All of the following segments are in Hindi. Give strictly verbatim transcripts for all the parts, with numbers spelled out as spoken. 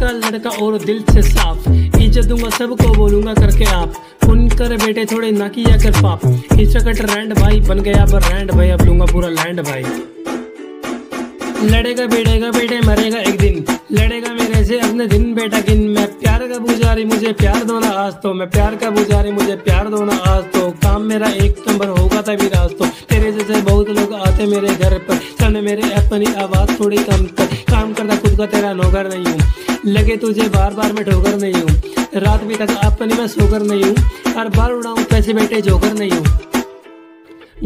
का लड़का और दिल से साफ, इज्जत दूंगा सबको बोलूंगा करके आप, सुन कर बेटे थोड़े ना किया कर पाप। इंस्टा का ट्रेंड भाई बन गया ब्रांड भाई, अब लूंगा पूरा लैंड भाई। लड़ेगा बेड़ेगा बेटे मरेगा एक दिन, लड़ेगा मेरे से अपने दिन बेटा किन। मैं प्यार का पुजारी मुझे प्यार दो ना आज तो, मैं प्यार का पुजारी मुझे प्यार दो ना आज तो। काम मेरा एक नंबर होगा तभी राज तो, तेरे जैसे बहुत लोग आते मेरे घर पर। सामने मेरे अपनी आवाज़ थोड़ी कम कर, काम करता खुद का तेरा नौकर नहीं हूँ। लगे तुझे बार बार मैं ठोकर नहीं हूँ, रात भी तक अपनी मैं सोकर नहीं हूँ। हर बार उड़ाऊँ पैसे बेटे जोकर नहीं हूँ।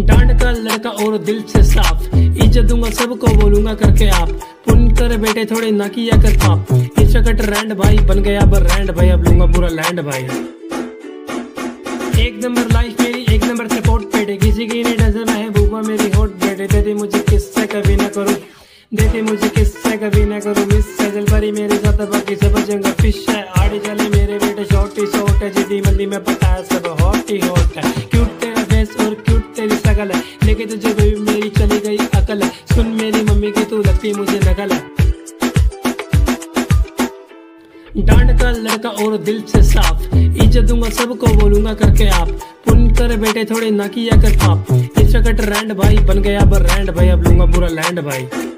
डांड का लड़का और दिल से साफ, इज्जत दूंगा सबको बोलूंगा करके आप, पुन कर बेटे थोड़े ना किया कर पाप। इंस्टा का ट्रेंड भाई बन गया ब्रांड भाई, अब लूंगा पूरा लैंड भाई। एक नंबर लाइफ मेरी एक नंबर सपोर्ट बेटे, किसी की नहीं नजर है भूखा मेरी होट बेटे। देते मुझे किससे कभी ना करूँ, देते मुझे किससे कभी ना करूँ। मिस सजल परी मेरे साथ बाकी सब जंगा फिश है। आड़े चले मेरे बेटे शॉर्ट ही शॉर्ट है, जिदी मंदी में पता है सब हॉट ही हॉट है। क्यूट तेरा फेस और क्यूट तेरी शकल है, लेकिन तुझे बेबी मेरी चली गई अकल है। सुन मेरी मम्मी की तू लगती मुझे नकल है। डांड का लड़का और दिल से साफ, इज्जत दूंगा सबको बोलूंगा करके आप, पुन कर बेटे थोड़े ना किया कर पाप। इंस्टा का ट्रेंड भाई बन गया ब्रांड भाई, अब लूंगा पूरा लैंड भाई।